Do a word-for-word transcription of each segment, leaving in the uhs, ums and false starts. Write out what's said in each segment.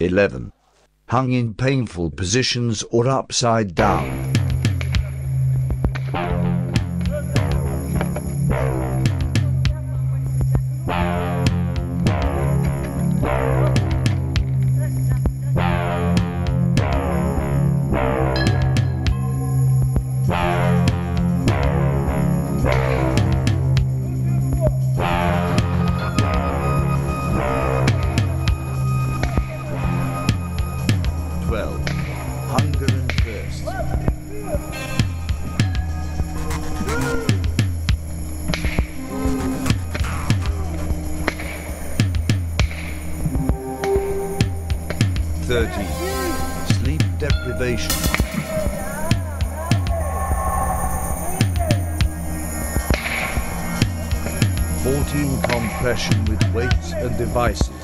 eleven. Hung in painful positions or upside down. thirteen. Sleep deprivation. fourteen. Compression with weights and devices.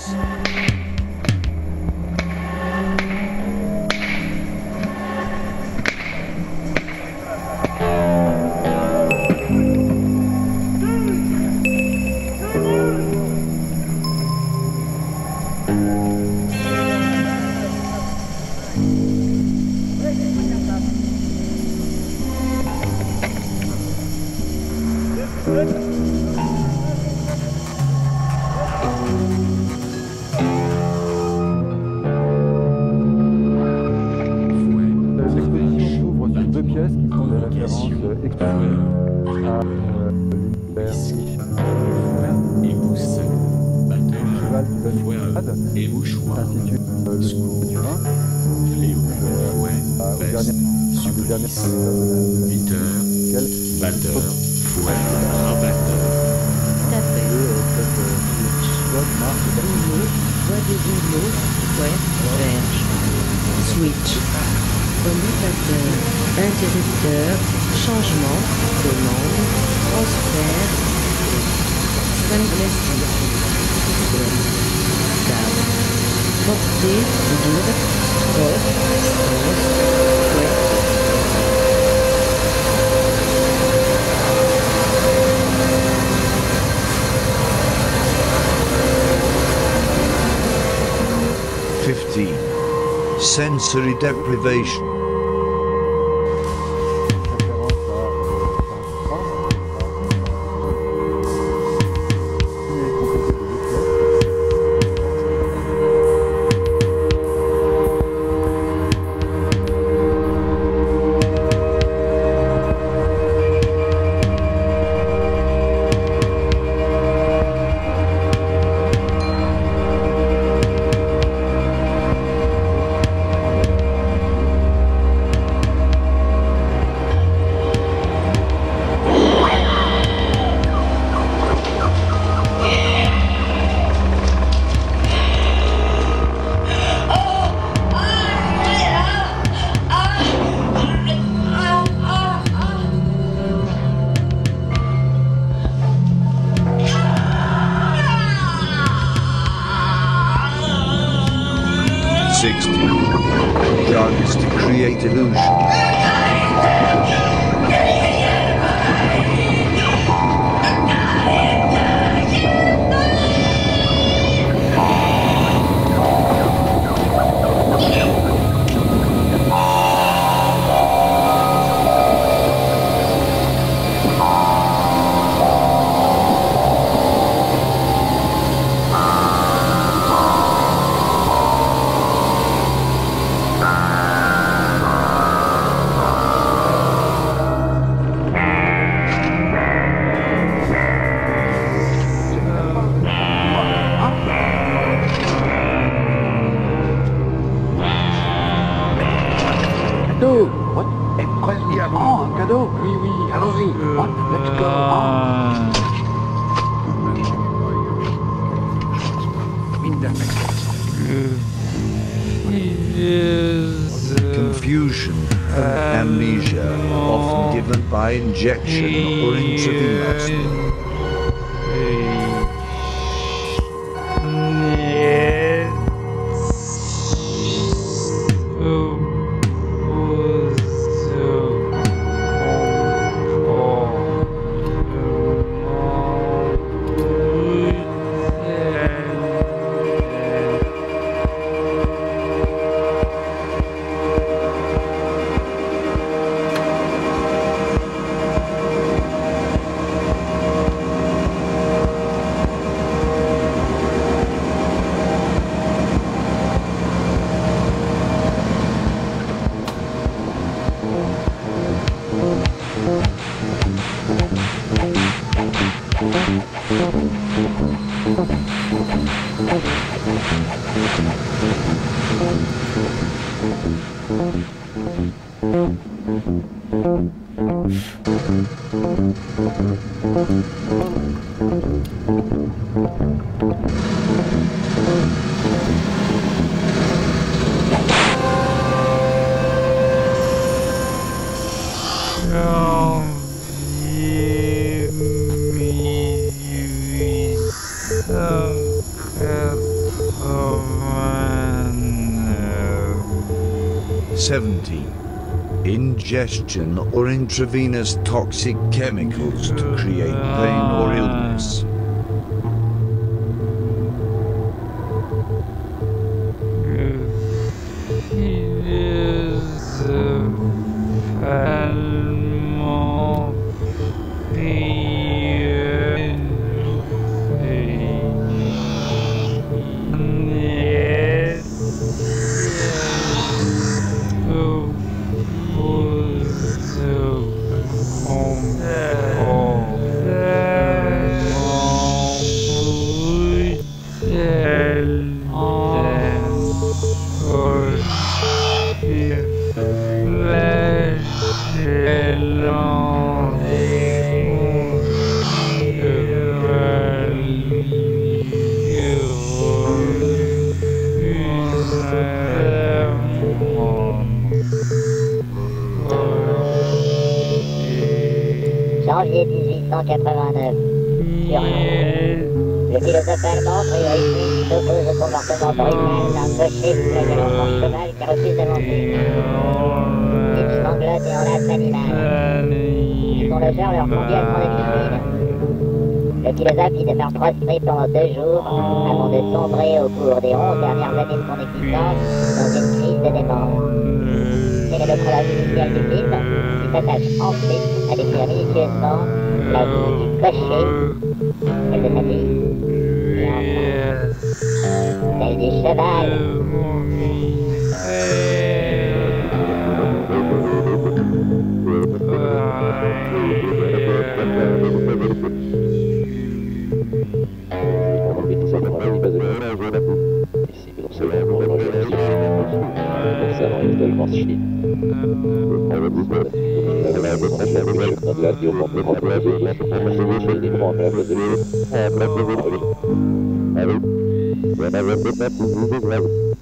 Et mouchoir, secours du vin, fléau, fouet, veste, supplice, viteur, batteur, fouet, rabatteur. Tapet, rouleau, bois de rouleau, fouet, verge, switch, commutateur, interrupteur, changement, commande, transfert, sunglass. Portée, dur, corps, distance, fouet. Fifteen. Sensory deprivation. sixteen. Drug is to create illusion. Confusion and amnesia, often given by injection or intravenously. seventeen. Ingestion or intravenous toxic chemicals to create pain or illness. Janvier mil huit cent quatre-vingt-neuf, sur un le philosophe allemand Friedrich Nietzsche s'oppose au comportement brutal d'un cocher fusillé son cheval qui refuse d'avancer. Il vit en glotte et en lasse animale. Son logeur leur conduit à son domicile. Le philosophe fit de faire trois strips pendant deux jours avant de sombrer au cours des onze dernières années de son existence dans une crise de démence. Quel est le prologue initial du film qui s'attache ensuite à décrire minutieusement la vie du cocher, celle de sa fille, et enfin, celle du cheval. Thank you.